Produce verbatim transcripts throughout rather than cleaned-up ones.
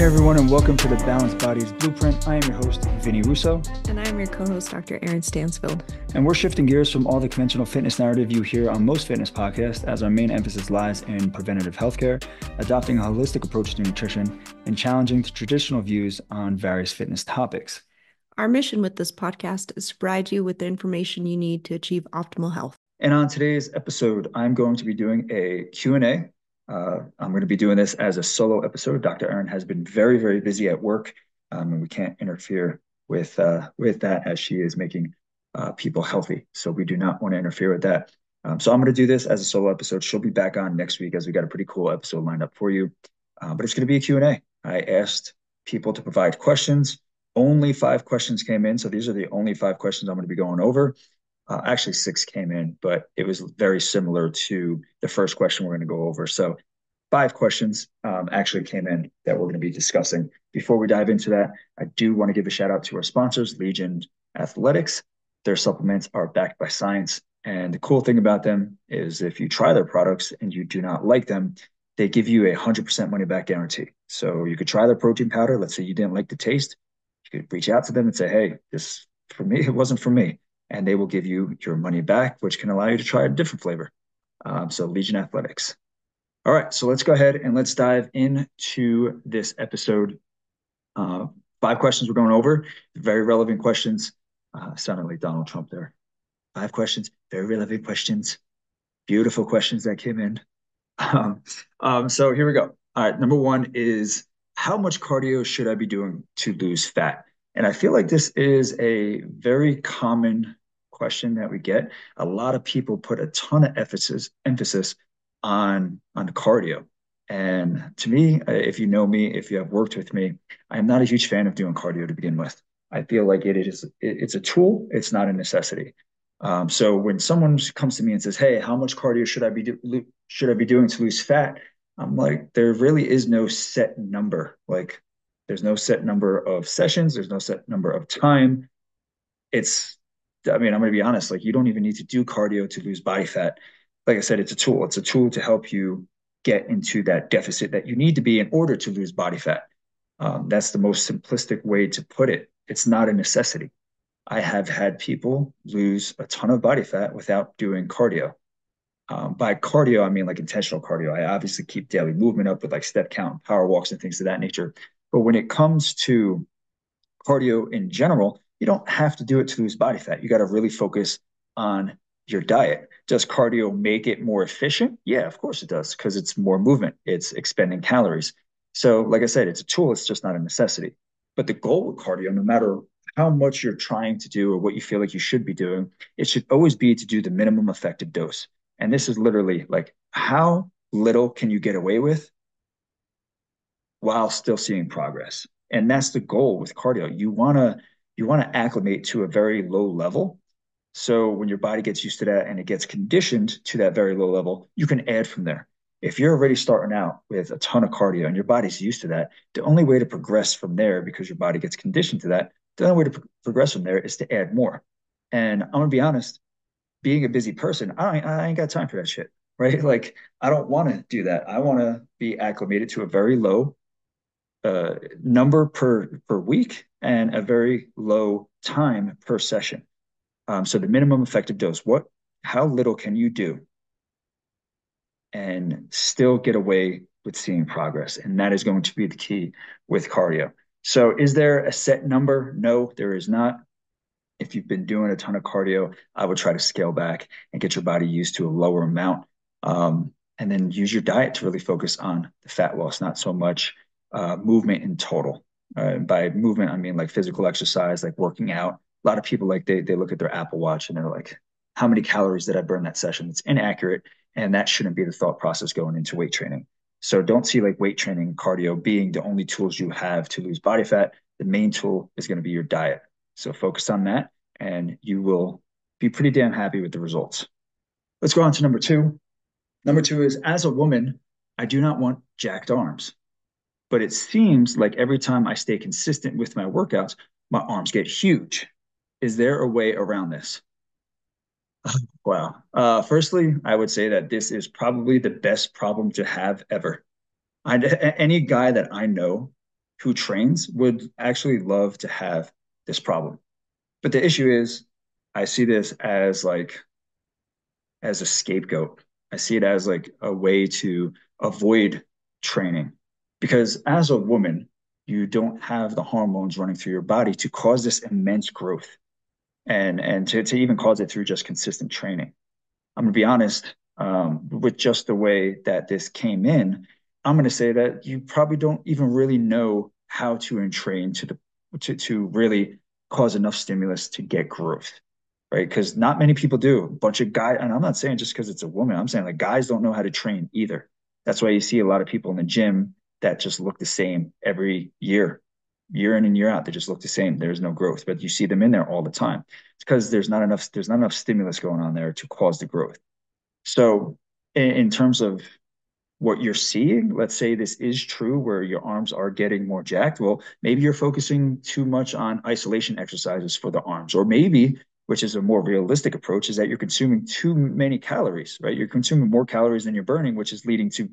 Hey everyone, and welcome to the Balanced Bodies Blueprint. I am your host, Vinny Russo. And I am your co-host, Doctor Eryn Stansfield. And we're shifting gears from all the conventional fitness narrative you hear on most fitness podcasts, as our main emphasis lies in preventative healthcare, adopting a holistic approach to nutrition, and challenging the traditional views on various fitness topics. Our mission with this podcast is to provide you with the information you need to achieve optimal health. And on today's episode, I'm going to be doing a Q and A. Uh, I'm going to be doing this as a solo episode. Doctor Eryn has been very, very busy at work, um, and we can't interfere with uh, with that, as she is making uh, people healthy. So we do not want to interfere with that. Um, so I'm going to do this as a solo episode. She'll be back on next week, as we got a pretty cool episode lined up for you. Uh, but it's going to be a Q and A. I asked people to provide questions. Only five questions came in. So these are the only five questions I'm going to be going over. Uh, actually, six came in, but it was very similar to the first question we're going to go over. So five questions um, actually came in that we're going to be discussing. Before we dive into that, I do want to give a shout out to our sponsors, Legion Athletics. Their supplements are backed by science. And the cool thing about them is if you try their products and you do not like them, they give you a one hundred percent money back guarantee. So you could try their protein powder. Let's say you didn't like the taste. You could reach out to them and say, hey, this for me, it wasn't for me. And they will give you your money back, which can allow you to try a different flavor. Um, so Legion Athletics. All right, so let's go ahead and let's dive into this episode. Uh, five questions we're going over, very relevant questions. Uh, sounded like Donald Trump there. Five questions, very relevant questions, beautiful questions that came in. Um, um, so here we go. All right, number one is, how much cardio should I be doing to lose fat? And I feel like this is a very common question that we get. A lot of people put a ton of emphasis emphasis on on cardio, and to me, if you know me, if you have worked with me, I am not a huge fan of doing cardio to begin with. I feel like it is it, it's a tool, it's not a necessity. Um, so when someone comes to me and says, "Hey, how much cardio should I be do, should I be doing to lose fat?" I'm like, there really is no set number. Like, there's no set number of sessions. There's no set number of time. It's I mean, I'm going to be honest, like you don't even need to do cardio to lose body fat. Like I said, it's a tool. It's a tool to help you get into that deficit that you need to be in order to lose body fat. Um, that's the most simplistic way to put it. It's not a necessity. I have had people lose a ton of body fat without doing cardio. Um, by cardio, I mean like intentional cardio. I obviously keep daily movement up with like step count, power walks, and things of that nature. But when it comes to cardio in general, you don't have to do it to lose body fat. You got to really focus on your diet. Does cardio make it more efficient? Yeah, of course it does, because it's more movement. It's expending calories. So like I said, it's a tool. It's just not a necessity. But the goal with cardio, no matter how much you're trying to do or what you feel like you should be doing, it should always be to do the minimum effective dose. And this is literally like, how little can you get away with while still seeing progress? And that's the goal with cardio. You want to you want to acclimate to a very low level. So when your body gets used to that and it gets conditioned to that very low level, you can add from there. If you're already starting out with a ton of cardio and your body's used to that, the only way to progress from there, because your body gets conditioned to that, the only way to pro- progress from there is to add more. And I'm going to be honest, being a busy person, I ain't, I ain't got time for that shit, right? Like, I don't want to do that. I want to be acclimated to a very low Uh, number per per week and a very low time per session. Um, so the minimum effective dose, what, how little can you do and still get away with seeing progress? And that is going to be the key with cardio. So is there a set number? No, there is not. If you've been doing a ton of cardio, I would try to scale back and get your body used to a lower amount. Um, and then use your diet to really focus on the fat loss, not so much Uh, movement in total. Uh, by movement, I mean like physical exercise, like working out. A lot of people, like they they look at their Apple Watch and they're like, how many calories did I burn that session? It's inaccurate. And that shouldn't be the thought process going into weight training. So don't see like weight training, cardio being the only tools you have to lose body fat. The main tool is going to be your diet. So focus on that and you will be pretty damn happy with the results. Let's go on to number two. Number two is, as a woman, I do not want jacked arms. But it seems like every time I stay consistent with my workouts, my arms get huge. Is there a way around this? Wow. Uh, firstly, I would say that this is probably the best problem to have ever. I, any guy that I know who trains would actually love to have this problem. But the issue is, I see this as like, as a scapegoat. I see it as like a way to avoid training, because as a woman, you don't have the hormones running through your body to cause this immense growth and, and to, to even cause it through just consistent training. I'm gonna be honest, um, with just the way that this came in, I'm gonna say that you probably don't even really know how to entrain to the to, to really cause enough stimulus to get growth, right? Because not many people do. A bunch of guys, and I'm not saying just because it's a woman, I'm saying like guys don't know how to train either. That's why you see a lot of people in the gym that just look the same every year, year in and year out. They just look the same. There's no growth, but you see them in there all the time. It's because there's not enough, there's not enough stimulus going on there to cause the growth. So in, in terms of what you're seeing, let's say this is true where your arms are getting more jacked. Well, maybe you're focusing too much on isolation exercises for the arms, or maybe, which is a more realistic approach, is that you're consuming too many calories, right? You're consuming more calories than you're burning, which is leading to a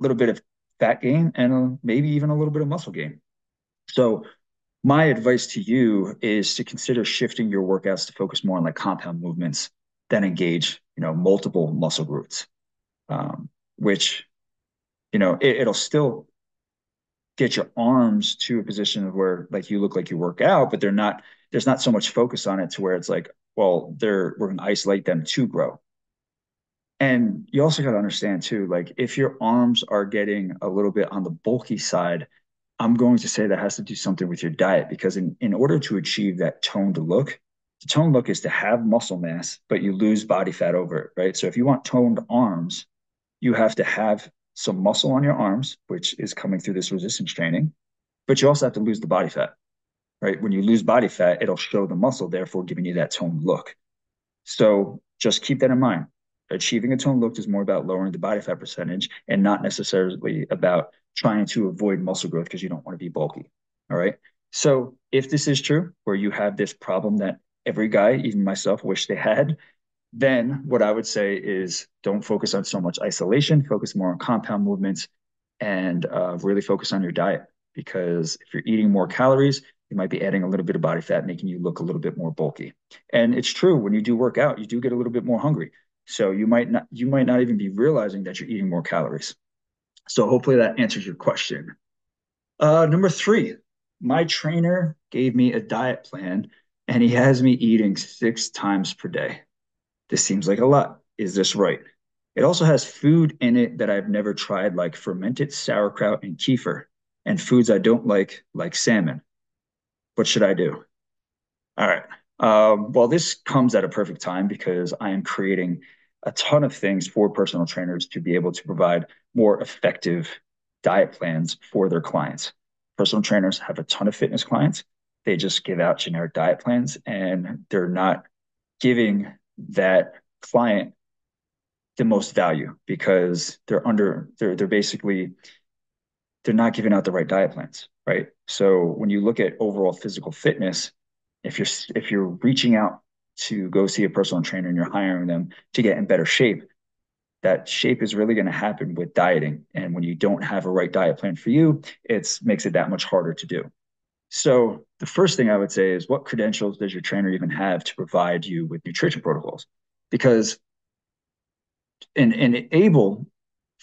little bit of fat gain and a, maybe even a little bit of muscle gain. So my advice to you is to consider shifting your workouts to focus more on like compound movements that engage, you know, multiple muscle groups, um, which, you know, it, it'll still get your arms to a position of where like you look like you work out, but they're not, there's not so much focus on it to where it's like, well, they're, we're going to isolate them to grow. And you also got to understand too, like if your arms are getting a little bit on the bulky side, I'm going to say that has to do something with your diet, because in, in order to achieve that toned look, the toned look is to have muscle mass, but you lose body fat over it, right? So if you want toned arms, you have to have some muscle on your arms, which is coming through this resistance training, but you also have to lose the body fat. Right? When you lose body fat, it'll show the muscle, therefore giving you that toned look. So just keep that in mind. Achieving a toned look is more about lowering the body fat percentage and not necessarily about trying to avoid muscle growth because you don't want to be bulky. All right. So if this is true, where you have this problem that every guy, even myself, wish they had, then what I would say is don't focus on so much isolation, focus more on compound movements, and uh, really focus on your diet. Because if you're eating more calories, you might be adding a little bit of body fat, making you look a little bit more bulky. And it's true, when you do work out, you do get a little bit more hungry. So you might not, you might not even be realizing that you're eating more calories. So hopefully that answers your question. Uh, number three, my trainer gave me a diet plan and he has me eating six times per day. This seems like a lot. Is this right? It also has food in it that I've never tried, like fermented sauerkraut and kefir, and foods I don't like, like salmon. What should I do? All right. Um, well, this comes at a perfect time because I am creating a ton of things for personal trainers to be able to provide more effective diet plans for their clients. Personal trainers have a ton of fitness clients. They just give out generic diet plans and they're not giving that client the most value because they're under, they're, they're basically, they're not giving out the right diet plans. Right. So when you look at overall physical fitness, if you're if you're reaching out to go see a personal trainer and you're hiring them to get in better shape, that shape is really going to happen with dieting. And when you don't have a right diet plan for you, it makes it that much harder to do. So the first thing I would say is, what credentials does your trainer even have to provide you with nutrition protocols? Because and and able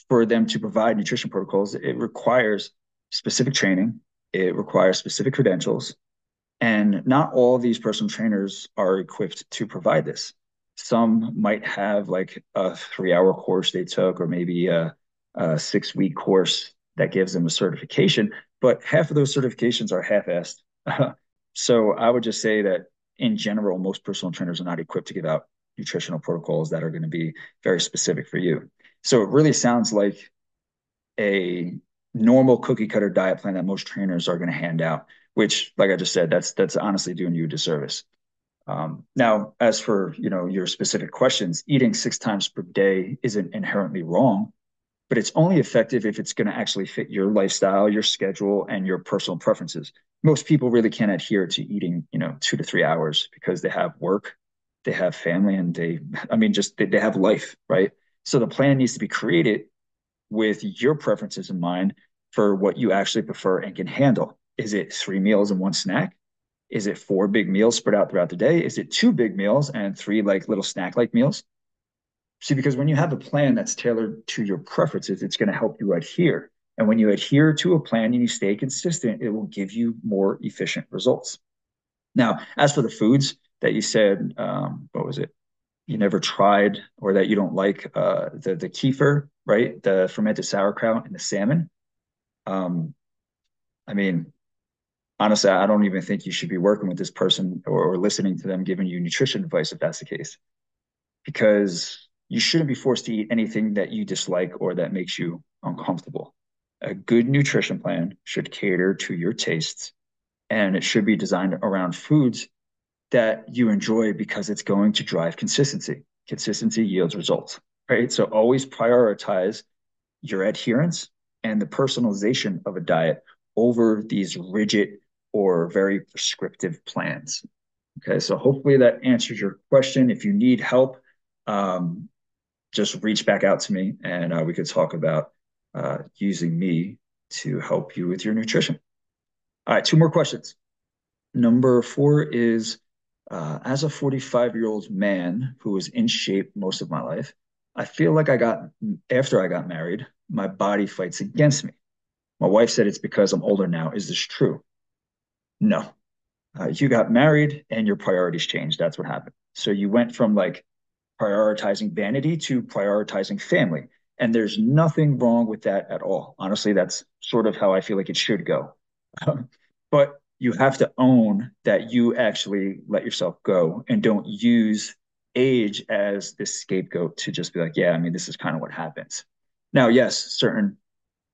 for them to provide nutrition protocols, it requires specific training. It requires specific credentials, and not all of these personal trainers are equipped to provide this. Some might have like a three-hour course they took, or maybe a, a six-week course that gives them a certification, but half of those certifications are half-assed. So I would just say that in general, most personal trainers are not equipped to give out nutritional protocols that are going to be very specific for you. So it really sounds like a normal cookie cutter diet plan that most trainers are going to hand out, which, like I just said, that's, that's honestly doing you a disservice. Um, now, as for, you know, your specific questions, eating six times per day isn't inherently wrong, but it's only effective if it's going to actually fit your lifestyle, your schedule, and your personal preferences. Most people really can't adhere to eating, you know, two to three hours because they have work, they have family, and they, I mean, just they, they have life, right? So the plan needs to be created with your preferences in mind for what you actually prefer and can handle. Is it three meals and one snack? Is it four big meals spread out throughout the day? Is it two big meals and three like little snack-like meals? See, because when you have a plan that's tailored to your preferences, it's going to help you adhere. And when you adhere to a plan and you stay consistent, it will give you more efficient results. Now, as for the foods that you said, um, what was it? You never tried, or that you don't like, uh, the, the kefir, right? The fermented sauerkraut and the salmon. Um, I mean, honestly, I don't even think you should be working with this person or, or listening to them giving you nutrition advice if that's the case, because you shouldn't be forced to eat anything that you dislike or that makes you uncomfortable. A good nutrition plan should cater to your tastes, and it should be designed around foods that you enjoy, because it's going to drive consistency. Consistency yields results, right? So always prioritize your adherence and the personalization of a diet over these rigid or very prescriptive plans. Okay, so hopefully that answers your question. If you need help, um, just reach back out to me, and uh, we could talk about uh, using me to help you with your nutrition. All right, two more questions. Number four is, uh, as a forty-five-year-old man who was in shape most of my life, I feel like I got, after I got married, my body fights against me. My wife said it's because I'm older now. Is this true? No. Uh, you got married and your priorities changed. That's what happened. So you went from like prioritizing vanity to prioritizing family. And there's nothing wrong with that at all. Honestly, that's sort of how I feel like it should go. Um, but you have to own that you actually let yourself go, and don't use age as the scapegoat to just be like, yeah, I mean, this is kind of what happens. Now, yes, certain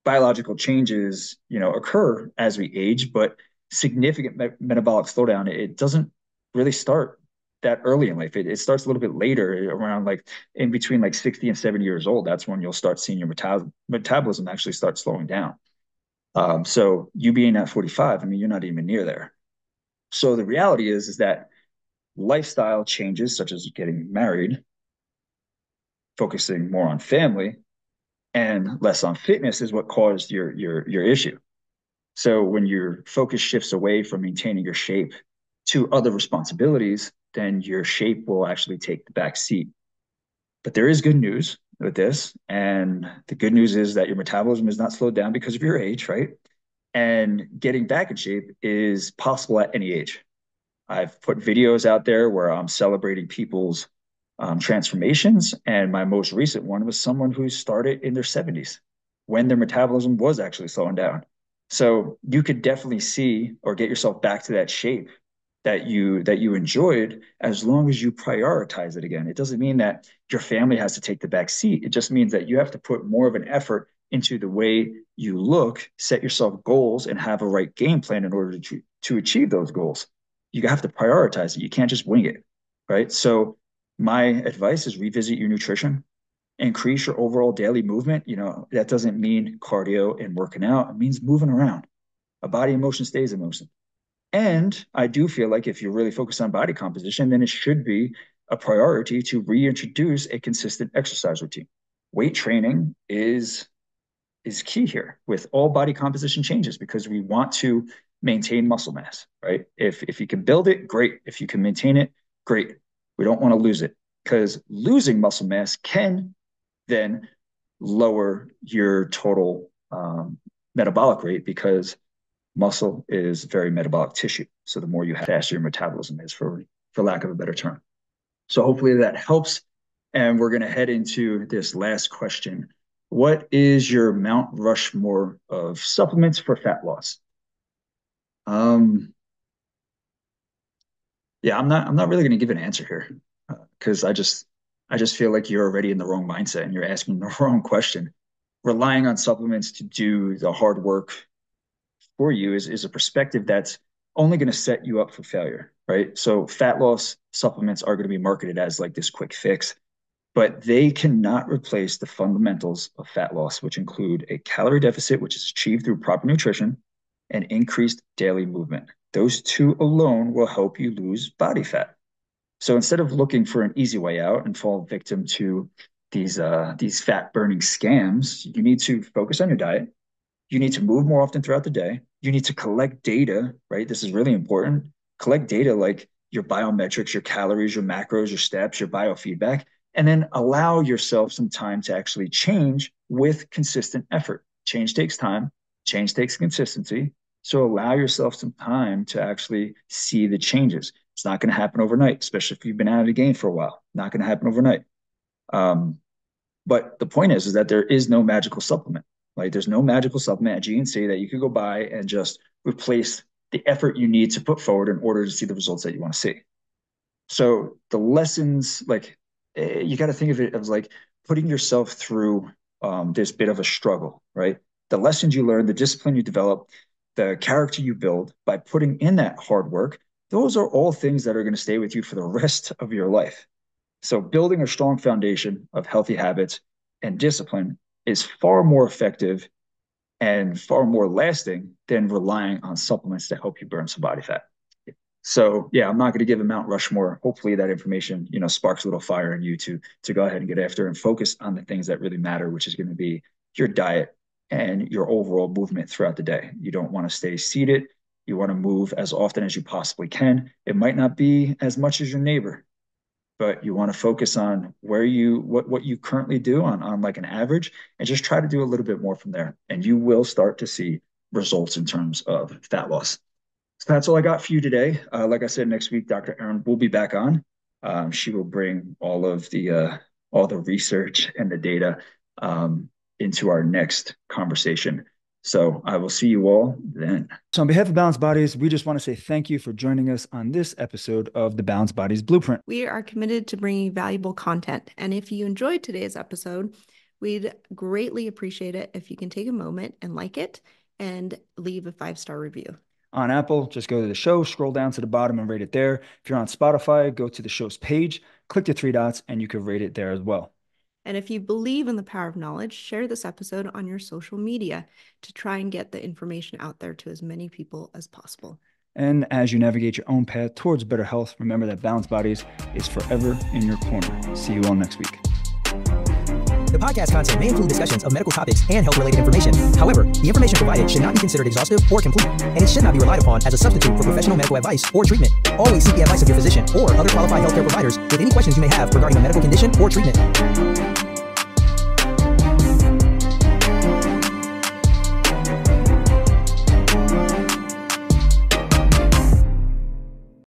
biological changes, you know, occur as we age, but significant me metabolic slowdown, it doesn't really start that early in life. It, it starts a little bit later, around like in between like sixty and seventy years old. That's when you'll start seeing your metab metabolism actually start slowing down. Um, so you being at forty-five, I mean, you're not even near there. So the reality is, is that lifestyle changes, such as getting married, focusing more on family and less on fitness, is what caused your, your, your issue. So when your focus shifts away from maintaining your shape to other responsibilities, then your shape will actually take the back seat. But there is good news with this. And the good news is that your metabolism is not slowed down because of your age, right? And getting back in shape is possible at any age. I've put videos out there where I'm celebrating people's um, transformations. And my most recent one was someone who started in their seventies when their metabolism was actually slowing down. So you could definitely see or get yourself back to that shape that you that you enjoyed, as long as you prioritize it again. It doesn't mean that your family has to take the back seat. It just means that you have to put more of an effort into the way you look, set yourself goals, and have a right game plan in order to, to achieve those goals. You have to prioritize it. You can't just wing it, right? So my advice is revisit your nutrition, increase your overall daily movement. You know, that doesn't mean cardio and working out. It means moving around. A body in motion stays in motion. And I do feel like if you're really focused on body composition, then it should be a priority to reintroduce a consistent exercise routine. Weight training is, is key here with all body composition changes, because we want to maintain muscle mass, right? If, if you can build it, great. If you can maintain it, great. We don't want to lose it, because losing muscle mass can then lower your total um, metabolic rate, because muscle is very metabolic tissue. So the more you have, the faster your metabolism is, for, for lack of a better term. So hopefully that helps. And we're going to head into this last question. What is your Mount Rushmore of supplements for fat loss? Um, yeah, I'm not, I'm not really going to give an answer here, because uh, I just, I just feel like you're already in the wrong mindset and you're asking the wrong question. Relying on supplements to do the hard work for you is, is a perspective that's only going to set you up for failure, right? So fat loss supplements are going to be marketed as like this quick fix, but they cannot replace the fundamentals of fat loss, which include a calorie deficit, which is achieved through proper nutrition, and increased daily movement. Those two alone will help you lose body fat. So instead of looking for an easy way out and fall victim to these, uh, these fat burning scams, you need to focus on your diet. You need to move more often throughout the day. you need to collect data, right? This is really important. Collect data like your biometrics, your calories, your macros, your steps, your biofeedback, and then allow yourself some time to actually change with consistent effort. Change takes time. Change takes consistency. So allow yourself some time to actually see the changes. It's not going to happen overnight, especially if you've been out of the game for a while. Not going to happen overnight. Um, but the point is, is that there is no magical supplement. Like there's no magical supplement at G N C that you could go buy and just replace the effort you need to put forward in order to see the results that you want to see. So the lessons, like you got to think of it as like putting yourself through um, this bit of a struggle, right? The lessons you learn, the discipline you develop, the character you build by putting in that hard work, those are all things that are going to stay with you for the rest of your life. So building a strong foundation of healthy habits and discipline is far more effective and far more lasting than relying on supplements to help you burn some body fat. So yeah, I'm not going to give a Mount Rushmore. Hopefully that information, you know, sparks a little fire in you to, to go ahead and get after and focus on the things that really matter, which is going to be your diet and your overall movement throughout the day. You don't want to stay seated. You want to move as often as you possibly can. It might not be as much as your neighbor, but you want to focus on where you, what, what you currently do on, on like an average, and just try to do a little bit more from there. And you will start to see results in terms of fat loss. So that's all I got for you today. Uh, like I said, next week, Doctor Eryn will be back on. Um, she will bring all of the, uh, all the research and the data um, into our next conversation. So I will see you all then. So on behalf of Balanced Bodies, we just want to say thank you for joining us on this episode of the Balanced Bodies Blueprint. We are committed to bringing valuable content. And if you enjoyed today's episode, we'd greatly appreciate it if you can take a moment and like it and leave a five-star review. On Apple, just go to the show, scroll down to the bottom and rate it there. If you're on Spotify, go to the show's page, click the three dots, and you can rate it there as well. And if you believe in the power of knowledge, share this episode on your social media to try and get the information out there to as many people as possible. And as you navigate your own path towards better health, remember that Balanced Bodies is forever in your corner. See you all next week. The podcast content may include discussions of medical topics and health-related information. However, the information provided should not be considered exhaustive or complete, and it should not be relied upon as a substitute for professional medical advice or treatment. Always seek the advice of your physician or other qualified healthcare providers with any questions you may have regarding a medical condition or treatment.